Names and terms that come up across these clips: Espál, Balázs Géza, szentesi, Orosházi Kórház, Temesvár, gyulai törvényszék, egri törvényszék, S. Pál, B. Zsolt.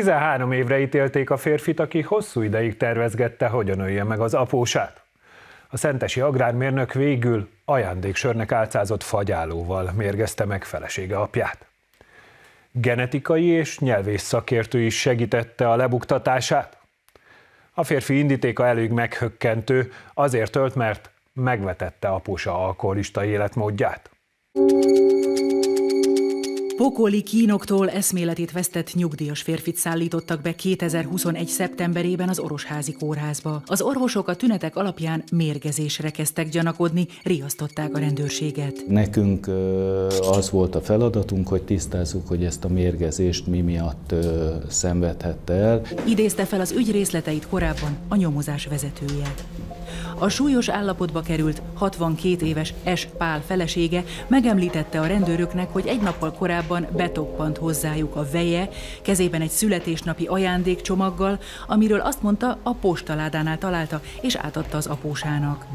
13 évre ítélték a férfit, aki hosszú ideig tervezgette, hogyan ölje meg az apósát. A szentesi agrármérnök végül ajándéksörnek álcázott fagyálóval mérgezte meg felesége apját. Genetikai és nyelvész szakértő is segítette a lebuktatását. A férfi indítéka elég meghökkentő, azért ölt, mert megvetette apósa alkoholista életmódját. Pokoli kínoktól eszméletét vesztett nyugdíjas férfit szállítottak be 2021. szeptemberében az Orosházi Kórházba. Az orvosok a tünetek alapján mérgezésre kezdtek gyanakodni, riasztották a rendőrséget. Nekünk az volt a feladatunk, hogy tisztázzuk, hogy ezt a mérgezést mi miatt szenvedhette el. Idézte fel az ügy részleteit korábban a nyomozás vezetője. A súlyos állapotba került 62 éves S. Pál felesége megemlítette a rendőröknek, hogy egy nappal korábban betoppant hozzájuk a veje, kezében egy születésnapi ajándékcsomaggal, amiről azt mondta, a postaládánál találta és átadta az apósának.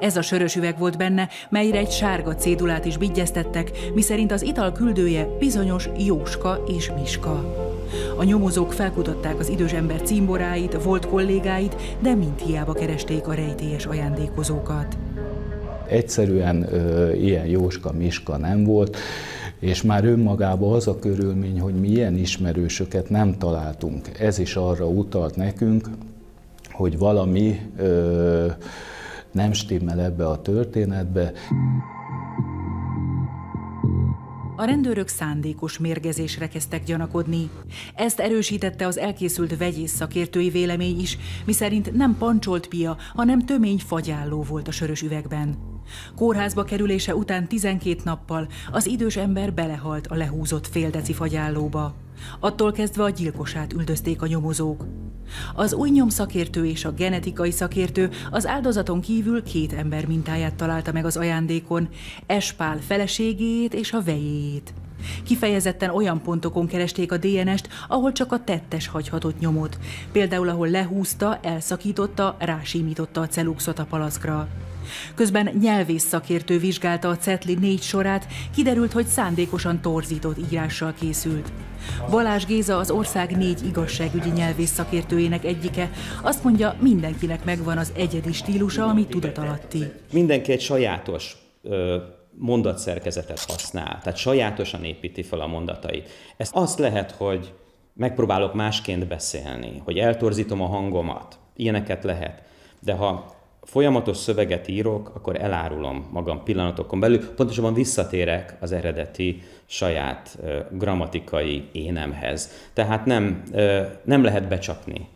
Ez a sörös üveg volt benne, melyre egy sárga cédulát is biggyeztettek, miszerint az ital küldője bizonyos Jóska és Miska. A nyomozók felkutatták az idős ember címboráit, volt kollégáit, de mind hiába keresték a rejtélyes ajándékozókat. Egyszerűen ilyen Jóska-Miska nem volt, és már önmagában az a körülmény, hogy mi ilyen ismerősöket nem találtunk. Ez is arra utalt nekünk, hogy valami nem stimmel ebbe a történetbe. A rendőrök szándékos mérgezésre kezdtek gyanakodni. Ezt erősítette az elkészült vegyész szakértői vélemény is, miszerint nem pancsolt pia, hanem tömény fagyálló volt a sörös üvegben. Kórházba kerülése után 12 nappal az idős ember belehalt a lehúzott fél deci fagyállóba. Attól kezdve a gyilkosát üldözték a nyomozók. Az új nyomszakértő és a genetikai szakértő az áldozaton kívül 2 ember mintáját találta meg az ajándékon, Espál feleségéjét és a vejéjét. Kifejezetten olyan pontokon keresték a DNS-t, ahol csak a tettes hagyhatott nyomot, például ahol lehúzta, elszakította, rásímította a celuxot a palackra. Közben nyelvész szakértő vizsgálta a cetli 4 sorát, kiderült, hogy szándékosan torzított írással készült. Balázs Géza, az ország 4 igazságügyi nyelvész szakértőjének egyike, azt mondja, mindenkinek megvan az egyedi stílusa, ami tudatalatti. Mindenki egy sajátos mondatszerkezetet használ, tehát sajátosan építi fel a mondatait. Ezt azt lehet, hogy megpróbálok másként beszélni, hogy eltorzítom a hangomat, ilyeneket lehet, de ha folyamatos szöveget írok, akkor elárulom magam pillanatokon belül, pontosabban visszatérek az eredeti saját grammatikai énemhez. Tehát nem lehet becsapni.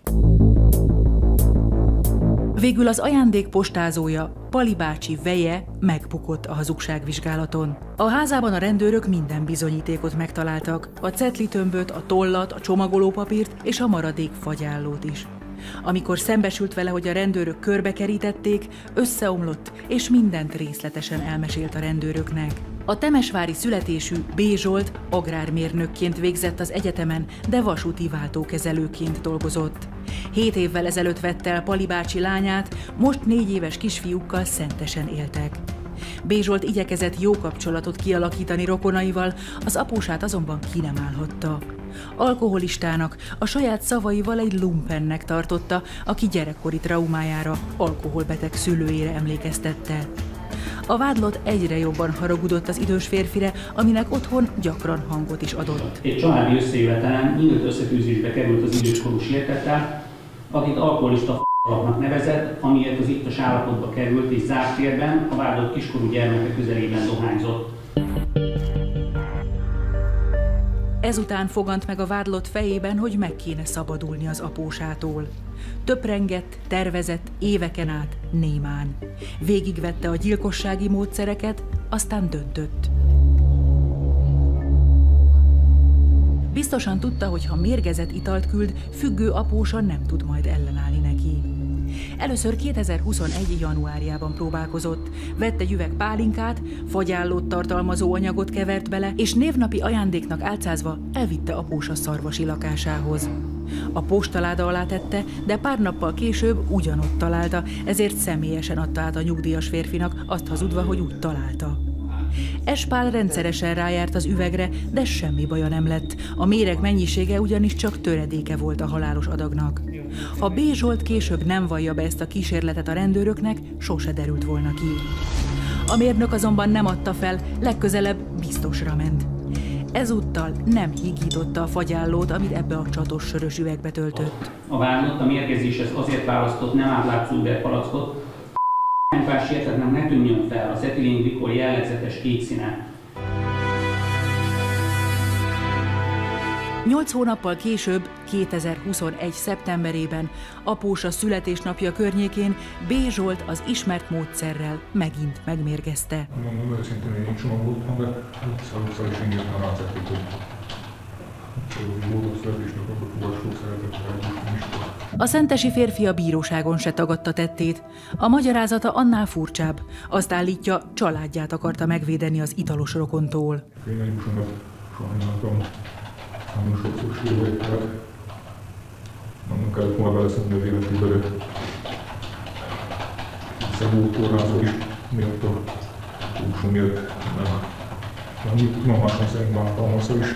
Végül az ajándék postázója, Pali bácsi veje megbukott a hazugságvizsgálaton. A házában a rendőrök minden bizonyítékot megtaláltak, a cetlitömböt, a tollat, a csomagolópapírt és a maradék fagyállót is. Amikor szembesült vele, hogy a rendőrök körbekerítették, összeomlott, és mindent részletesen elmesélt a rendőröknek. A temesvári születésű B. Zsolt agrármérnökként végzett az egyetemen, de vasúti váltókezelőként dolgozott. 7 évvel ezelőtt vette el Pali bácsi lányát, most 4 éves kisfiúkkal szentesen éltek. B. Zsolt igyekezett jó kapcsolatot kialakítani rokonaival, az apósát azonban ki nem állhatta. Alkoholistának, a saját szavaival egy lumpennek tartotta, aki gyerekkori traumájára, alkoholbeteg szülőjére emlékeztette. A vádlott egyre jobban haragudott az idős férfire, aminek otthon gyakran hangot is adott. Egy családi összejövetelen nyílt összetűzésbe került az időskorú sértettel, akit alkoholista f***nak nevezett, amiért az ittas állapotba került és zárt térben a vádlott kiskorú gyermeke közelében dohányzott. Ezután fogant meg a vádlott fejében, hogy meg kéne szabadulni az apósától. Töprengett, tervezett, éveken át némán. Végigvette a gyilkossági módszereket, aztán döntött. Biztosan tudta, hogy ha mérgezett italt küld, függő apósa nem tud majd ellenállni neki. Először 2021. januárjában próbálkozott, vett egy üveg pálinkát, fagyállót tartalmazó anyagot kevert bele, és névnapi ajándéknak álcázva elvitte apósa szarvasi lakásához. A postaláda alá tette, de pár nappal később ugyanott találta, ezért személyesen adta át a nyugdíjas férfinak, azt hazudva, hogy úgy találta. S. Pál rendszeresen rájárt az üvegre, de semmi baja nem lett. A méreg mennyisége ugyanis csak töredéke volt a halálos adagnak. Ha B. Zsolt később nem vallja be ezt a kísérletet a rendőröknek, sose derült volna ki. A mérnök azonban nem adta fel, legközelebb biztosra ment. Ezúttal nem higította a fagyállót, amit ebbe a csatos sörös üvegbe töltött. A vádlott a mérgezéshez azért választott nem átlátszó üvegpalackot, a sértetlen ne tűnjön fel az etilén-glikol jellegzetes kék színe. 8 hónappal később, 2021. szeptemberében, apósa születésnapja környékén B. Zsolt az ismert módszerrel megint megmérgezte. Mondom őszintén, én csomagoltam be, szóval is engem már átszették, hogy módon születésnapot a fogasó szeretett. A szentesi férfi a bíróságon se tagadta tettét. A magyarázata annál furcsább. Azt állítja, családját akarta megvédeni az italos rokontól. Én sajnáltam, nagyon sokszor sírvajtát. Annak kellett volna beleszedni az életébe. Szegó tornázó is miatt a húsom miatt. Nem máson szerint váltam azt is.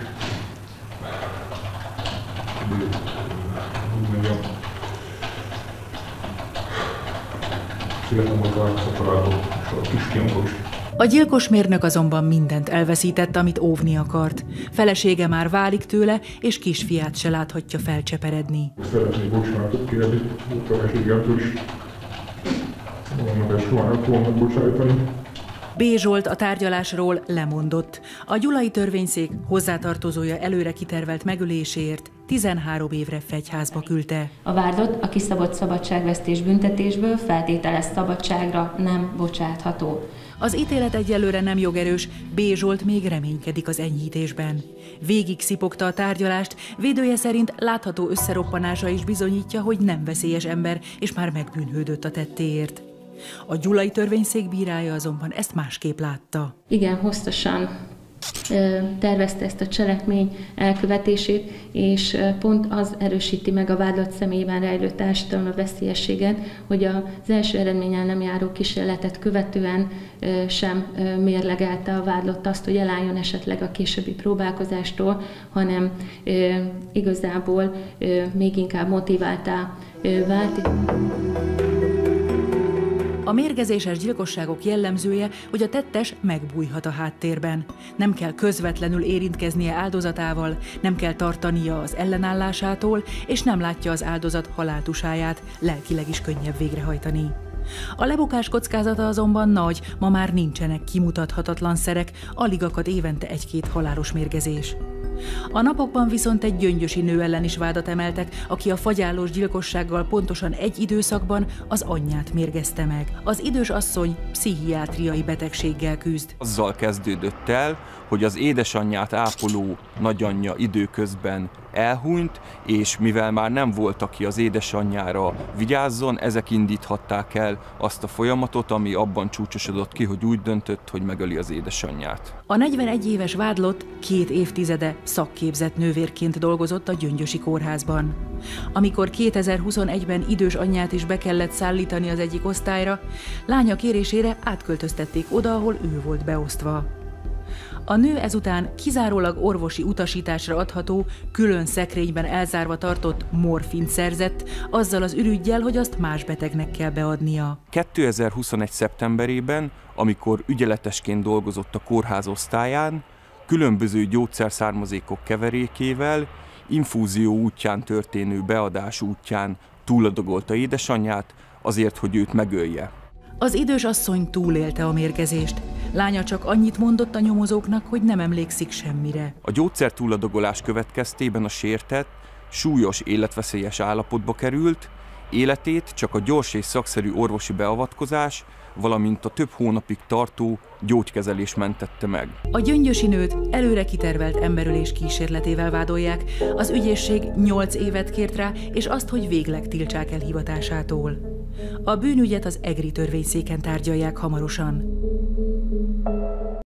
A gyilkos mérnök azonban mindent elveszített, amit óvni akart. Felesége már válik tőle, és kisfiát se láthatja felcseperedni. Szeretnék bocsánatot kérni, a feleségemtől is. Valamit soha nem fogom megbocsájtani. B. Zsolt a tárgyalásról lemondott. A gyulai törvényszék hozzátartozója előre kitervelt megöléséért 13 évre fegyházba küldte. A vádlott a kiszabott szabadságvesztés büntetésből feltételes szabadságra nem bocsátható. Az ítélet egyelőre nem jogerős, B. Zsolt még reménykedik az enyhítésben. Végig szipogta a tárgyalást, védője szerint látható összeroppanása is bizonyítja, hogy nem veszélyes ember, és már megbűnhődött a tettéért. A gyulai törvényszék bírája azonban ezt másképp látta. Igen, hosszasan tervezte ezt a cselekmény elkövetését, és pont az erősíti meg a vádlott személyében rejlő társadalmi veszélyességet, hogy az első eredménnyel nem járó kísérletet követően sem mérlegelte a vádlott azt, hogy elálljon esetleg a későbbi próbálkozástól, hanem igazából még inkább motiváltá vált. A mérgezéses gyilkosságok jellemzője, hogy a tettes megbújhat a háttérben. Nem kell közvetlenül érintkeznie áldozatával, nem kell tartania az ellenállásától, és nem látja az áldozat haláltusáját, lelkileg is könnyebb végrehajtani. A lebukás kockázata azonban nagy, ma már nincsenek kimutathatatlan szerek, alig akad évente 1-2 halálos mérgezés. A napokban viszont egy gyöngyösi nő ellen is vádat emeltek, aki a fagyállós gyilkossággal pontosan egy időszakban az anyját mérgezte meg. Az idős asszony pszichiátriai betegséggel küzd. Azzal kezdődött el, hogy az édesanyját ápoló nagyanyja időközben elhunyt, és mivel már nem volt, aki az édesanyjára vigyázzon, ezek indíthatták el azt a folyamatot, ami abban csúcsosodott ki, hogy úgy döntött, hogy megöli az édesanyját. A 41 éves vádlott 2 évtizede szakképzett nővérként dolgozott a gyöngyösi kórházban. Amikor 2021-ben idős anyját is be kellett szállítani az egyik osztályra, lánya kérésére átköltöztették oda, ahol ő volt beosztva. A nő ezután kizárólag orvosi utasításra adható, külön szekrényben elzárva tartott morfint szerzett, azzal az ürüggyel, hogy azt más betegnek kell beadnia. 2021. szeptemberében, amikor ügyeletesként dolgozott a kórház osztályán, különböző gyógyszerszármazékok keverékével, infúzió útján történő beadás útján túladagolta édesanyját azért, hogy őt megölje. Az idős asszony túlélte a mérgezést. Lánya csak annyit mondott a nyomozóknak, hogy nem emlékszik semmire. A gyógyszer túladagolás következtében a sértett súlyos életveszélyes állapotba került, életét csak a gyors és szakszerű orvosi beavatkozás, valamint a több hónapig tartó gyógykezelés mentette meg. A gyöngyösi nőt előre kitervelt emberölés kísérletével vádolják, az ügyészség 8 évet kért rá, és azt, hogy végleg tiltsák el hivatásától. A bűnügyet az egri törvényszéken tárgyalják hamarosan.